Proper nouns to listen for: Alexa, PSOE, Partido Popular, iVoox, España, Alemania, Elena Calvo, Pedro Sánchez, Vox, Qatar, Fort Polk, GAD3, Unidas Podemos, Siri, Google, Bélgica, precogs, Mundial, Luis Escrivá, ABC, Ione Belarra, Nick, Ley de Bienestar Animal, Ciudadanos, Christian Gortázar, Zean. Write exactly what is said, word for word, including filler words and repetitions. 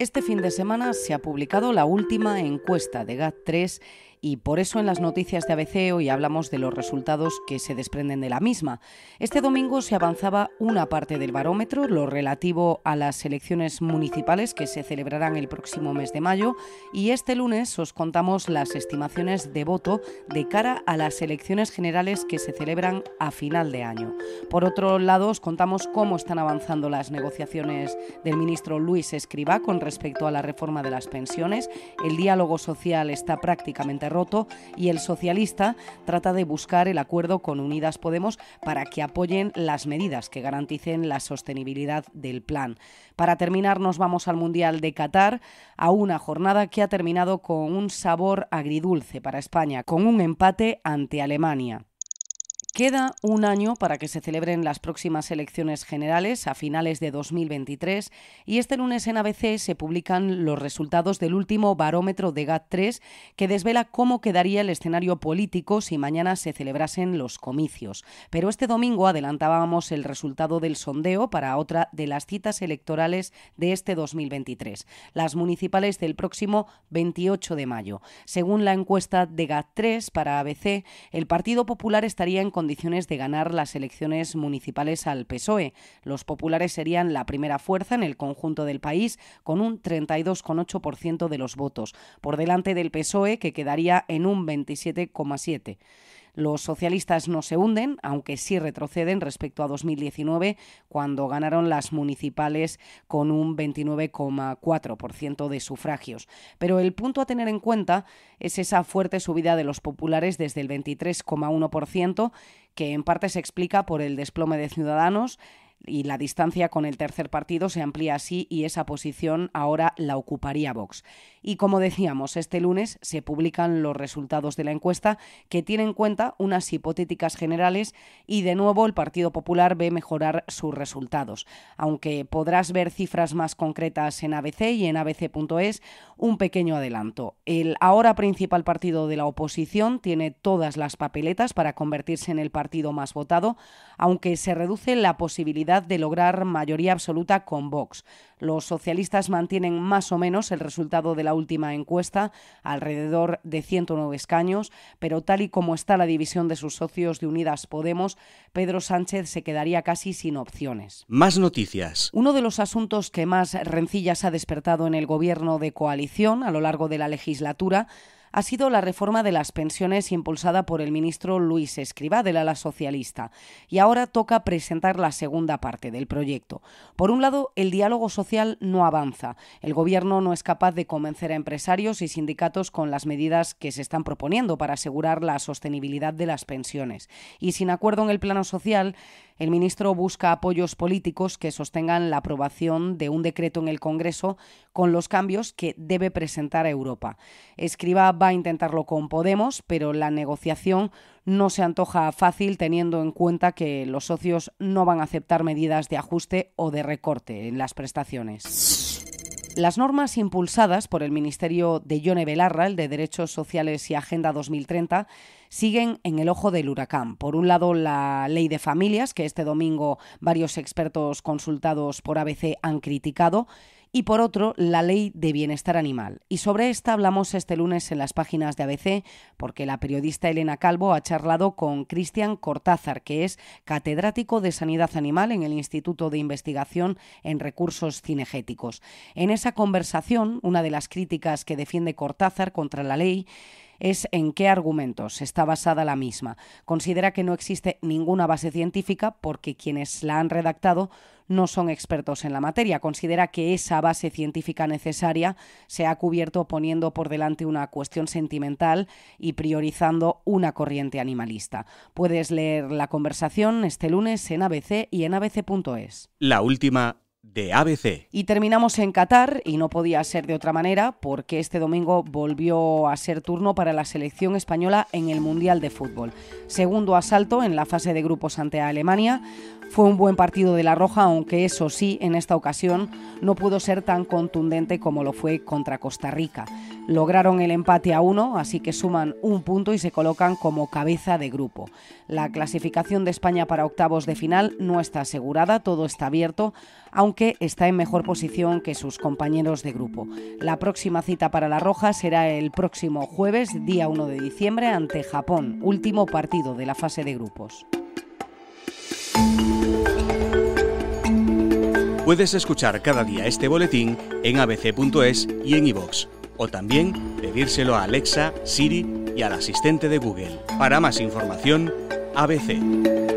Este fin de semana se ha publicado la última encuesta de G A D tres y por eso en las noticias de A B C hoy hablamos de los resultados que se desprenden de la misma. Este domingo se avanzaba una parte del barómetro, lo relativo a las elecciones municipales que se celebrarán el próximo mes de mayo, y este lunes os contamos las estimaciones de voto de cara a las elecciones generales que se celebran a final de año. Por otro lado, os contamos cómo están avanzando las negociaciones del ministro Luis Escrivá con respecto a la reforma de las pensiones. El diálogo social está prácticamente roto y el socialista trata de buscar el acuerdo con Unidas Podemos para que apoyen las medidas que garanticen la sostenibilidad del plan. Para terminar, nos vamos al Mundial de Qatar, a una jornada que ha terminado con un sabor agridulce para España, con un empate ante Alemania. Queda un año para que se celebren las próximas elecciones generales a finales de dos mil veintitrés y este lunes en A B C se publican los resultados del último barómetro de G A D tres que desvela cómo quedaría el escenario político si mañana se celebrasen los comicios. Pero este domingo adelantábamos el resultado del sondeo para otra de las citas electorales de este dos mil veintitrés, las municipales del próximo veintiocho de mayo. Según la encuesta de G A D tres para A B C, el Partido Popular estaría en condiciones de ganar las elecciones municipales al P S O E. Los populares serían la primera fuerza en el conjunto del país con un treinta y dos coma ocho por ciento de los votos, por delante del P S O E que quedaría en un veintisiete coma siete por ciento. Los socialistas no se hunden, aunque sí retroceden respecto a dos mil diecinueve, cuando ganaron las municipales con un veintinueve coma cuatro por ciento de sufragios. Pero el punto a tener en cuenta es esa fuerte subida de los populares desde el veintitrés coma uno por ciento, que en parte se explica por el desplome de Ciudadanos, y la distancia con el tercer partido se amplía así y esa posición ahora la ocuparía Vox. Y como decíamos, este lunes se publican los resultados de la encuesta que tiene en cuenta unas hipotéticas generales y de nuevo el Partido Popular ve mejorar sus resultados. Aunque podrás ver cifras más concretas en A B C y en a b c punto es, un pequeño adelanto. El ahora principal partido de la oposición tiene todas las papeletas para convertirse en el partido más votado, aunque se reduce la posibilidad de lograr mayoría absoluta con Vox. Los socialistas mantienen más o menos el resultado de la última encuesta, alrededor de ciento nueve escaños, pero tal y como está la división de sus socios de Unidas Podemos, Pedro Sánchez se quedaría casi sin opciones. Más noticias. Uno de los asuntos que más rencillas ha despertado en el gobierno de coalición a lo largo de la legislatura ha sido la reforma de las pensiones impulsada por el ministro Luis Escrivá del ala socialista. Y ahora toca presentar la segunda parte del proyecto. Por un lado, el diálogo social no avanza. El Gobierno no es capaz de convencer a empresarios y sindicatos con las medidas que se están proponiendo para asegurar la sostenibilidad de las pensiones. Y sin acuerdo en el plano social, el ministro busca apoyos políticos que sostengan la aprobación de un decreto en el Congreso con los cambios que debe presentar a Europa. Escrivá va a intentarlo con Podemos, pero la negociación no se antoja fácil teniendo en cuenta que los socios no van a aceptar medidas de ajuste o de recorte en las prestaciones. Las normas impulsadas por el Ministerio de Ione Belarra, el de Derechos Sociales y Agenda dos mil treinta, siguen en el ojo del huracán. Por un lado, la Ley de Familias, que este domingo varios expertos consultados por A B C han criticado, y por otro, la Ley de Bienestar Animal. Y sobre esta hablamos este lunes en las páginas de A B C, porque la periodista Elena Calvo ha charlado con Christian Gortázar, que es catedrático de Sanidad Animal en el Instituto de Investigación en Recursos Cinegéticos. En esa conversación, una de las críticas que defiende Gortázar contra la ley es en qué argumentos está basada la misma. Considera que no existe ninguna base científica porque quienes la han redactado no son expertos en la materia. Considera que esa base científica necesaria se ha cubierto poniendo por delante una cuestión sentimental y priorizando una corriente animalista. Puedes leer la conversación este lunes en A B C y en a b c punto es. La última de A B C. Y terminamos en Qatar, y no podía ser de otra manera, porque este domingo volvió a ser turno para la selección española en el Mundial de Fútbol. Segundo asalto en la fase de grupos ante Alemania. Fue un buen partido de la Roja, aunque eso sí, en esta ocasión no pudo ser tan contundente como lo fue contra Costa Rica. lograron el empate a uno, así que suman un punto y se colocan como cabeza de grupo. La clasificación de España para octavos de final no está asegurada, todo está abierto, aunque está en mejor posición que sus compañeros de grupo. La próxima cita para la Roja será el próximo jueves, día uno de diciembre, ante Japón, último partido de la fase de grupos. Puedes escuchar cada día este boletín en a b c punto es y en iVoox, o también pedírselo a Alexa, Siri y al asistente de Google. Para más información, A B C.